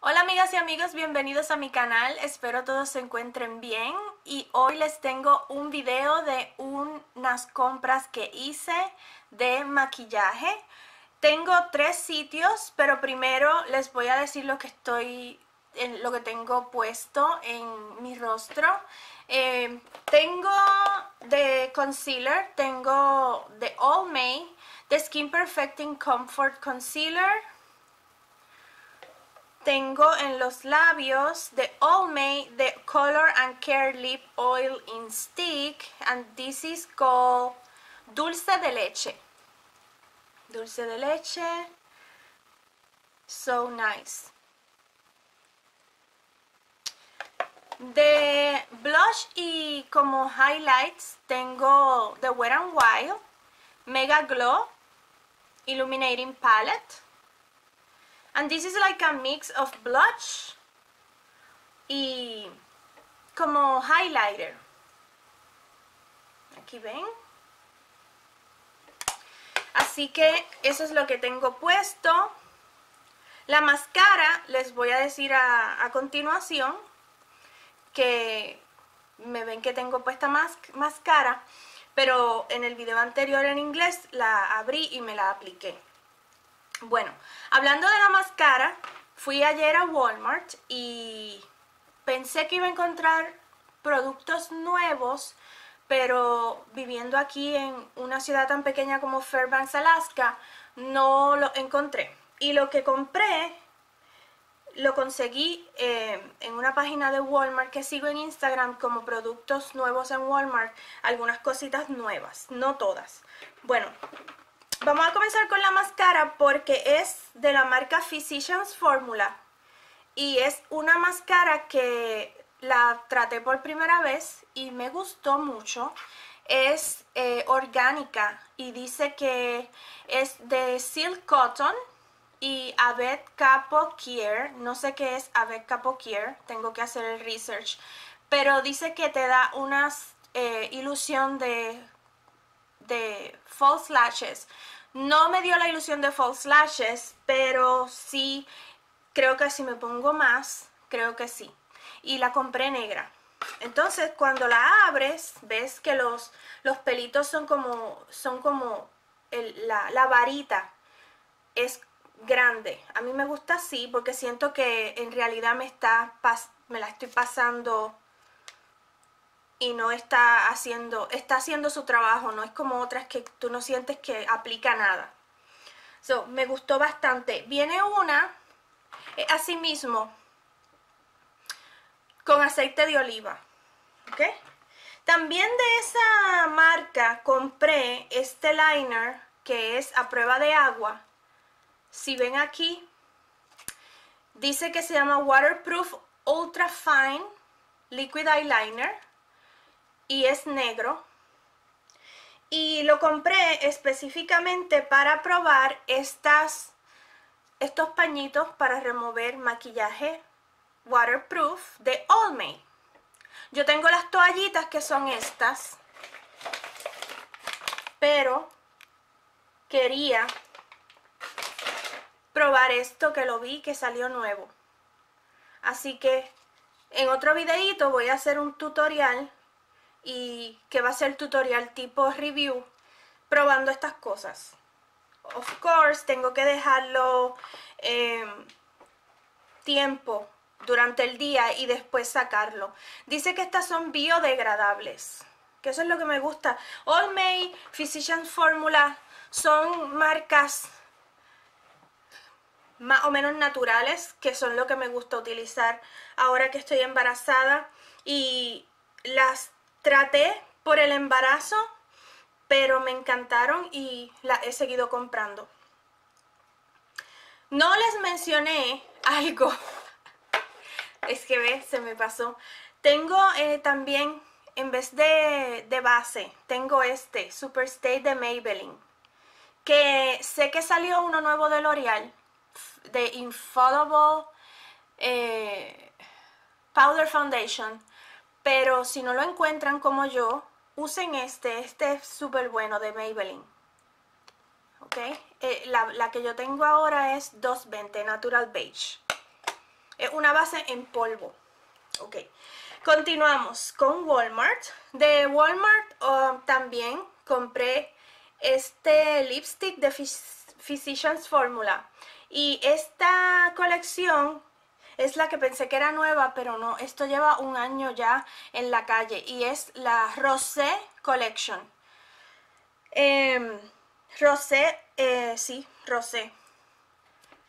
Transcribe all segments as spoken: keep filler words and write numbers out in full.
Hola amigas y amigos, bienvenidos a mi canal, espero todos se encuentren bien y hoy les tengo un video de unas compras que hice de maquillaje. Tengo tres sitios, pero primero les voy a decir lo que estoy, lo que tengo puesto en mi rostro. Eh, tengo de concealer, tengo de Almay, de Skin Perfecting Comfort Concealer. Tengo en los labios de Almay the Color and Care Lip Oil in Stick, and this is called Dulce de Leche. Dulce de Leche, so nice. De blush y como highlights tengo the Wet and Wild Mega Glow Illuminating Palette. And this is like a mix of blush y como highlighter. Aquí ven. Así que eso es lo que tengo puesto. La máscara les voy a decir a, a continuación que me ven que tengo puesta máscara, pero en el video anterior en inglés la abrí y me la apliqué. Bueno, hablando de la máscara, fui ayer a Walmart y pensé que iba a encontrar productos nuevos, pero viviendo aquí en una ciudad tan pequeña como Fairbanks, Alaska, no lo encontré. Y lo que compré, lo conseguí eh, en una página de Walmart que sigo en Instagram como productos nuevos en Walmart, algunas cositas nuevas, no todas. Bueno. Vamos a comenzar con la máscara porque es de la marca Physicians Formula y es una máscara que la traté por primera vez y me gustó mucho. Es eh, orgánica y dice que es de Silk Cotton y Abed Capo Kier. No sé qué es Abed Capo Kier, tengo que hacer el research, pero dice que te da una eh, ilusión de... de false lashes. No me dio la ilusión de false lashes, pero sí, creo que si me pongo más, creo que sí. Y la compré negra. Entonces, cuando la abres, ves que los, los pelitos son como, son como el, la, la varita. Es grande. A mí me gusta así porque siento que en realidad me, está, me la estoy pasando... y no está haciendo, está haciendo su trabajo, no es como otras que tú no sientes que aplica nada. So, me gustó bastante. Viene una, eh, así mismo, con aceite de oliva. ¿Okay? También de esa marca compré este liner que es a prueba de agua. Si ven aquí, dice que se llama Waterproof Ultra Fine Liquid Eyeliner. Y es negro. Y lo compré específicamente para probar estas, estos pañitos para remover maquillaje waterproof de Almay. Yo tengo las toallitas que son estas, pero quería probar esto que lo vi que salió nuevo. Así que en otro videito voy a hacer un tutorial. Y que va a ser tutorial tipo review, probando estas cosas. Of course, tengo que dejarlo eh, tiempo durante el día y después sacarlo. Dice que estas son biodegradables, que eso es lo que me gusta. Almay, Physicians Formula son marcas más o menos naturales, que son lo que me gusta utilizar ahora que estoy embarazada. Y las traté por el embarazo, pero me encantaron y la he seguido comprando. No les mencioné algo. Es que ve, se me pasó. Tengo eh, también, en vez de, de base, tengo este, Superstay de Maybelline. Que sé que salió uno nuevo de L'Oreal, de Infallible eh, Powder Foundation. Pero si no lo encuentran como yo, usen este. Este es súper bueno de Maybelline. ¿Ok? Eh, la, la que yo tengo ahora es doscientos veinte Natural Beige. es una base en polvo. Ok, continuamos con Walmart. De Walmart uh, también compré este lipstick de Physicians Formula. Y esta colección es la que pensé que era nueva, pero no, esto lleva un año ya en la calle. Y es la Rosé Collection. Eh, Rosé, eh, sí, Rosé.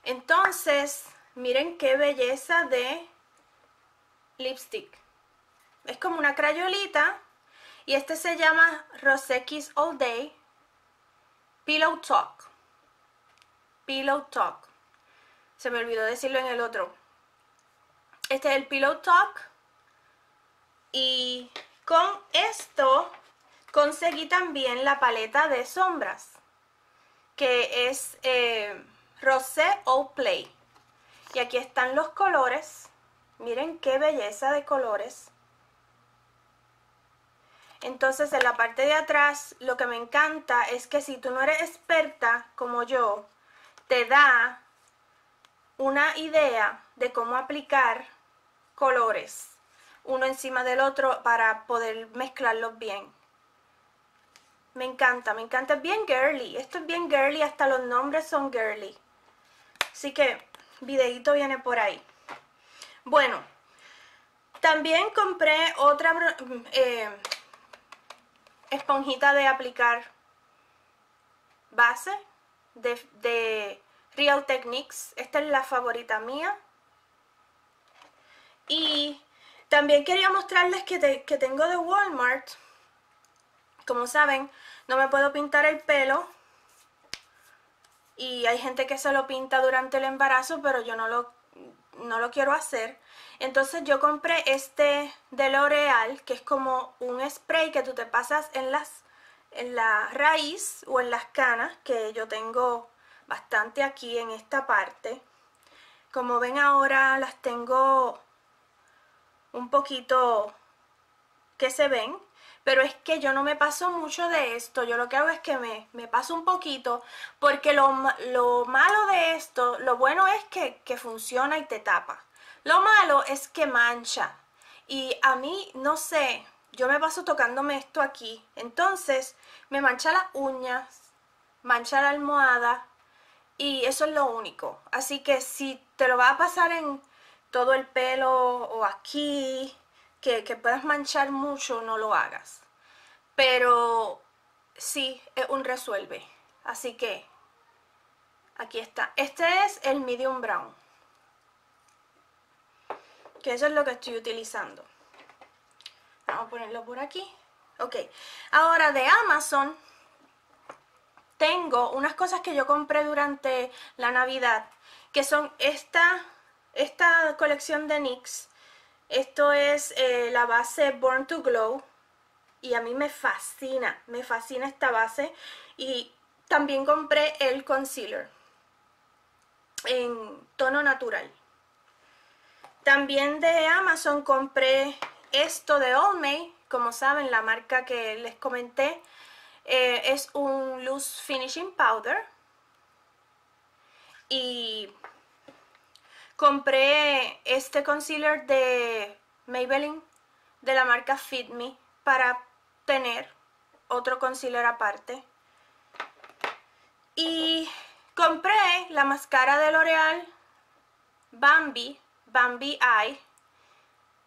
Entonces, miren qué belleza de lipstick. Es como una crayolita. Y este se llama Rosé Kiss All Day Pillow Talk. Pillow Talk. Se me olvidó decirlo en el otro. Este es el Pillow Talk. Y con esto conseguí también la paleta de sombras, que es eh, Rosé All Play. Y aquí están los colores. Miren qué belleza de colores. Entonces, en la parte de atrás, lo que me encanta es que si tú no eres experta como yo, te da una idea de cómo aplicar colores uno encima del otro para poder mezclarlos bien. Me encanta, me encanta. Es bien girly. Esto es bien girly. Hasta los nombres son girly. Así que videíto viene por ahí. Bueno, también compré otra eh, esponjita de aplicar base de, de Real Techniques. Esta es la favorita mía. Y también quería mostrarles que, te, que tengo de Walmart. Como saben, no me puedo pintar el pelo. Y hay gente que se lo pinta durante el embarazo, pero yo no lo, no lo quiero hacer. Entonces yo compré este de L'Oreal, que es como un spray que tú te pasas en, las, en la raíz o en las canas, que yo tengo bastante aquí en esta parte. Como ven ahora, las tengo un poquito que se ven. Pero es que yo no me paso mucho de esto. Yo lo que hago es que me, me paso un poquito. Porque lo, lo malo de esto, lo bueno es que, que funciona y te tapa. Lo malo es que mancha. Y a mí, no sé, yo me paso tocándome esto aquí. Entonces, me mancha las uñas, mancha la almohada. Y eso es lo único. Así que si te lo vas a pasar en todo el pelo o aquí, Que, que puedas manchar mucho, no lo hagas. Pero sí, es un resuelve. Así que aquí está. Este es el Medium Brown, que eso es lo que estoy utilizando. Vamos a ponerlo por aquí. Ok, ahora de Amazon tengo unas cosas que yo compré durante la Navidad, que son esta, esta colección de N Y X. Esto es eh, la base Born to Glow. Y a mí me fascina, me fascina esta base. Y también compré el concealer en tono natural. También de Amazon compré esto de Almay. Como saben, la marca que les comenté eh, es un Loose Finishing Powder. Y compré este concealer de Maybelline, de la marca Fit Me, para tener otro concealer aparte. Y compré la máscara de L'Oreal Bambi, Bambi Eye,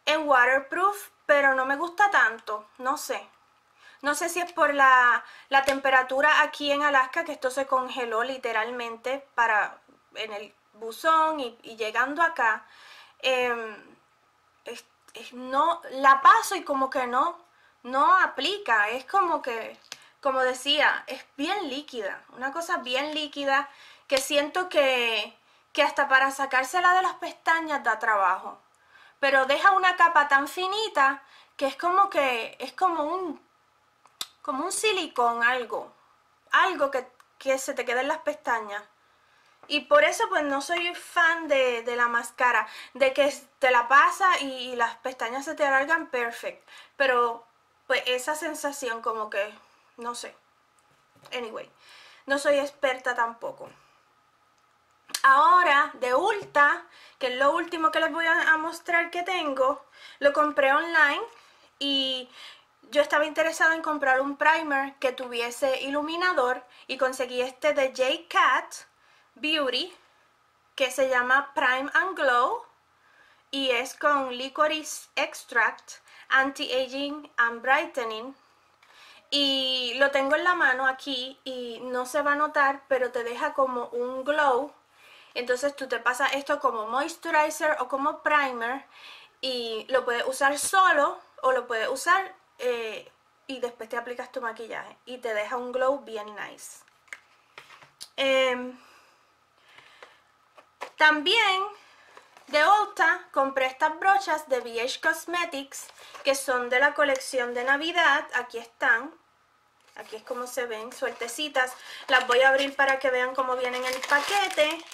en Waterproof, pero no me gusta tanto, no sé. No sé si es por la, la temperatura aquí en Alaska, que esto se congeló literalmente para en el buzón y, y llegando acá eh, es, es, no la paso y como que no no aplica. Es como que, como decía, es bien líquida, una cosa bien líquida que siento que, que hasta para sacársela de las pestañas da trabajo, pero deja una capa tan finita que es como que es como un como un silicón, algo algo que, que se te queda en las pestañas. Y por eso pues no soy fan de, de la máscara, de que te la pasa y, y las pestañas se te alargan, perfecto. Pero pues esa sensación como que, no sé. Anyway, no soy experta tampoco. Ahora, de Ulta, que es lo último que les voy a mostrar que tengo, lo compré online y yo estaba interesada en comprar un primer que tuviese iluminador y conseguí este de J-Cat Beauty, que se llama Prime and Glow y es con Licorice Extract, Anti-Aging and Brightening. Y lo tengo en la mano aquí y no se va a notar, pero te deja como un glow. Entonces tú te pasas esto como moisturizer o como primer y lo puedes usar solo o lo puedes usar eh, y después te aplicas tu maquillaje y te deja un glow bien nice. Eh, también de Ulta compré estas brochas de V H Cosmetics que son de la colección de Navidad. Aquí están. Aquí es como se ven, sueltecitas. Las voy a abrir para que vean cómo vienen el paquete.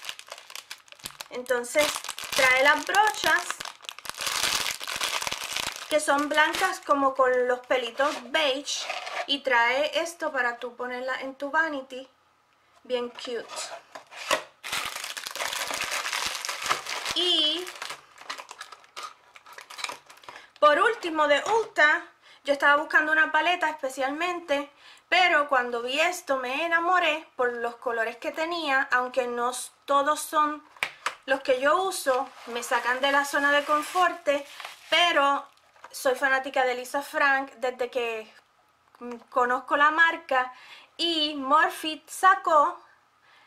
Entonces trae las brochas que son blancas como con los pelitos beige y trae esto para tú ponerla en tu vanity. Bien cute. Y por último de Ulta, yo estaba buscando una paleta especialmente, pero cuando vi esto me enamoré por los colores que tenía, aunque no todos son los que yo uso, me sacan de la zona de confort, pero soy fanática de Lisa Frank desde que conozco la marca y Morphe sacó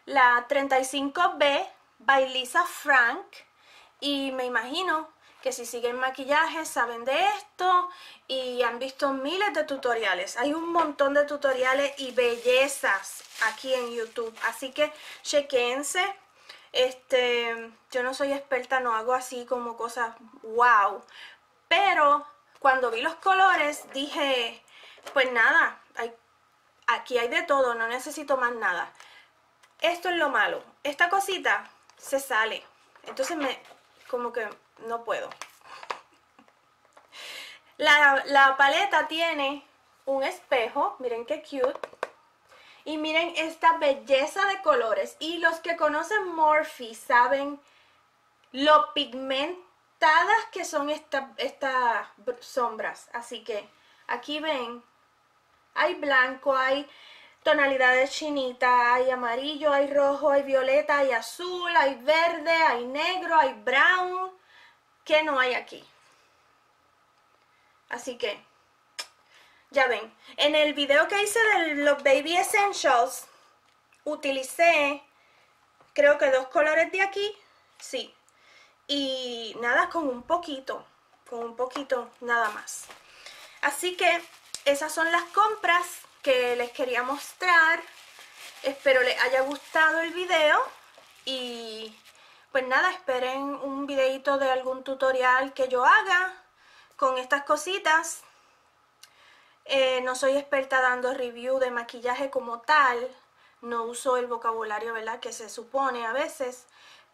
la treinta y cinco B by Lisa Frank. Y me imagino que si siguen maquillaje saben de esto y han visto miles de tutoriales. Hay un montón de tutoriales y bellezas aquí en YouTube. Así que chequense. Este, yo no soy experta, no hago así como cosas wow. Pero cuando vi los colores dije, pues nada, hay, aquí hay de todo, no necesito más nada. Esto es lo malo. Esta cosita se sale. Entonces me... como que no puedo. La, la paleta tiene un espejo. Miren qué cute. Y miren esta belleza de colores. Y los que conocen Morphe saben lo pigmentadas que son esta, estas sombras. Así que aquí ven. Hay blanco, hay tonalidades chinitas, hay amarillo, hay rojo, hay violeta, hay azul, hay verde, hay negro, hay brown, que no hay aquí. Así que, ya ven, en el video que hice de los Baby Essentials, utilicé, creo que dos colores de aquí, sí, y nada, con un poquito, con un poquito nada más. Así que, esas son las compras que les quería mostrar. Espero les haya gustado el video y pues nada, esperen un videito de algún tutorial que yo haga con estas cositas. Eh, no soy experta dando review de maquillaje como tal, no uso el vocabulario, ¿verdad?, que se supone a veces,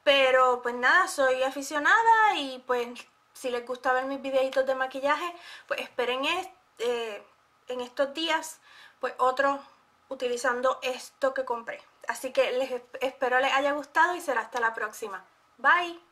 pero pues nada, soy aficionada y pues si les gusta ver mis videitos de maquillaje, pues esperen este, eh, en estos días pues otro utilizando esto que compré. Así que les espero les haya gustado y será hasta la próxima. Bye.